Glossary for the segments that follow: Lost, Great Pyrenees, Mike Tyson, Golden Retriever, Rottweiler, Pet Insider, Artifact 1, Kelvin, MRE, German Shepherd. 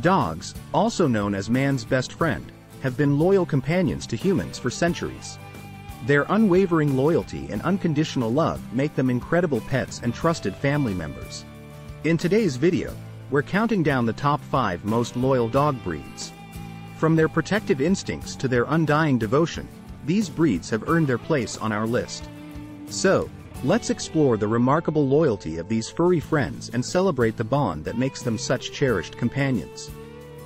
Dogs, also known as man's best friend, have been loyal companions to humans for centuries. Their unwavering loyalty and unconditional love make them incredible pets and trusted family members. In today's video, we're counting down the top 5 most loyal dog breeds. From their protective instincts to their undying devotion, these breeds have earned their place on our list. So, let's explore the remarkable loyalty of these furry friends and celebrate the bond that makes them such cherished companions.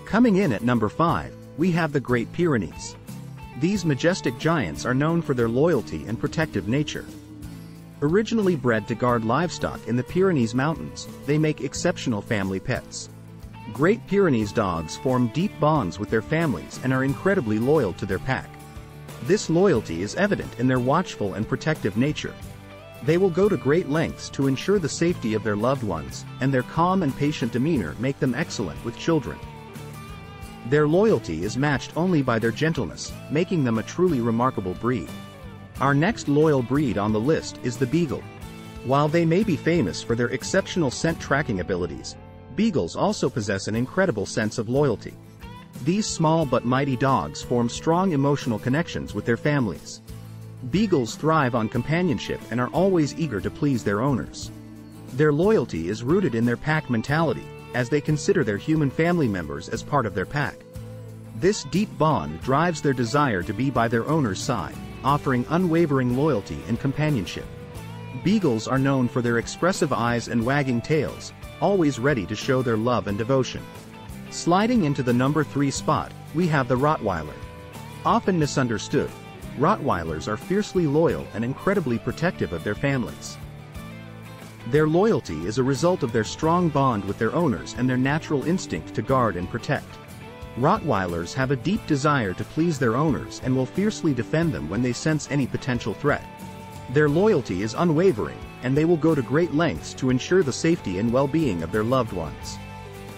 Coming in at number 5, we have the Great Pyrenees. These majestic giants are known for their loyalty and protective nature. Originally bred to guard livestock in the Pyrenees Mountains, they make exceptional family pets. Great Pyrenees dogs form deep bonds with their families and are incredibly loyal to their pack. This loyalty is evident in their watchful and protective nature. They will go to great lengths to ensure the safety of their loved ones, and their calm and patient demeanor make them excellent with children. Their loyalty is matched only by their gentleness, making them a truly remarkable breed. Our next loyal breed on the list is the Beagle. While they may be famous for their exceptional scent tracking abilities, Beagles also possess an incredible sense of loyalty. These small but mighty dogs form strong emotional connections with their families. Beagles thrive on companionship and are always eager to please their owners. Their loyalty is rooted in their pack mentality, as they consider their human family members as part of their pack. This deep bond drives their desire to be by their owner's side, offering unwavering loyalty and companionship. Beagles are known for their expressive eyes and wagging tails, always ready to show their love and devotion. Sliding into the number 3 spot, we have the Rottweiler. Often misunderstood, Rottweilers are fiercely loyal and incredibly protective of their families. Their loyalty is a result of their strong bond with their owners and their natural instinct to guard and protect. Rottweilers have a deep desire to please their owners and will fiercely defend them when they sense any potential threat. Their loyalty is unwavering, and they will go to great lengths to ensure the safety and well-being of their loved ones.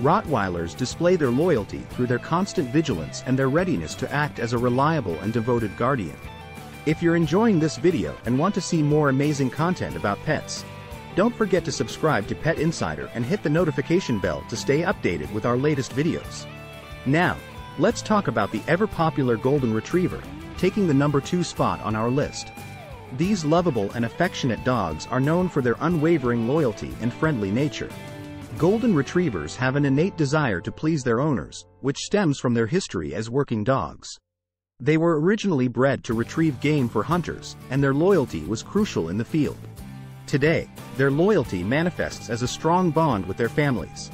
Rottweilers display their loyalty through their constant vigilance and their readiness to act as a reliable and devoted guardian. If you're enjoying this video and want to see more amazing content about pets, don't forget to subscribe to Pet Insider and hit the notification bell to stay updated with our latest videos. Now, let's talk about the ever-popular Golden Retriever, taking the number 2 spot on our list. These lovable and affectionate dogs are known for their unwavering loyalty and friendly nature. Golden Retrievers have an innate desire to please their owners, which stems from their history as working dogs. They were originally bred to retrieve game for hunters, and their loyalty was crucial in the field. Today, their loyalty manifests as a strong bond with their families.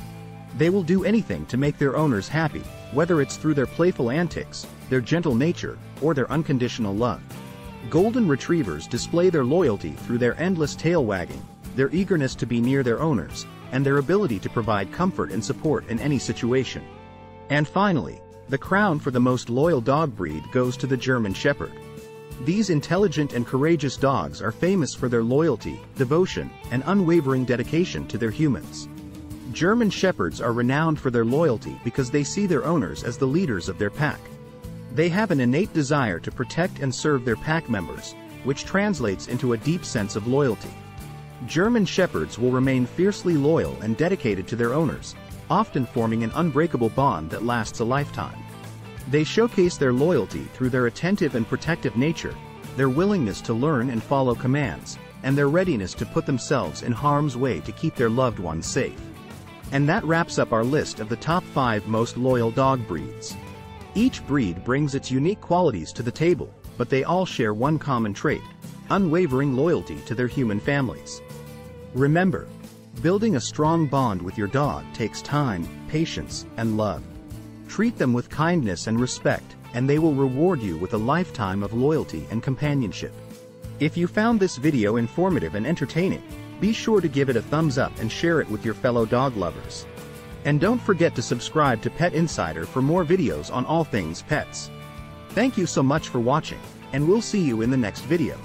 They will do anything to make their owners happy, whether it's through their playful antics, their gentle nature, or their unconditional love. Golden Retrievers display their loyalty through their endless tail wagging, their eagerness to be near their owners, and their ability to provide comfort and support in any situation. And finally, the crown for the most loyal dog breed goes to the German Shepherd. These intelligent and courageous dogs are famous for their loyalty, devotion, and unwavering dedication to their humans. German Shepherds are renowned for their loyalty because they see their owners as the leaders of their pack. They have an innate desire to protect and serve their pack members, which translates into a deep sense of loyalty. German Shepherds will remain fiercely loyal and dedicated to their owners, often forming an unbreakable bond that lasts a lifetime. They showcase their loyalty through their attentive and protective nature, their willingness to learn and follow commands, and their readiness to put themselves in harm's way to keep their loved ones safe. And that wraps up our list of the top 5 most loyal dog breeds. Each breed brings its unique qualities to the table, but they all share one common trait: unwavering loyalty to their human families. Remember, building a strong bond with your dog takes time, patience, and love. Treat them with kindness and respect, and they will reward you with a lifetime of loyalty and companionship. If you found this video informative and entertaining, be sure to give it a thumbs up and share it with your fellow dog lovers. And don't forget to subscribe to Pet Insider for more videos on all things pets. Thank you so much for watching, and we'll see you in the next video.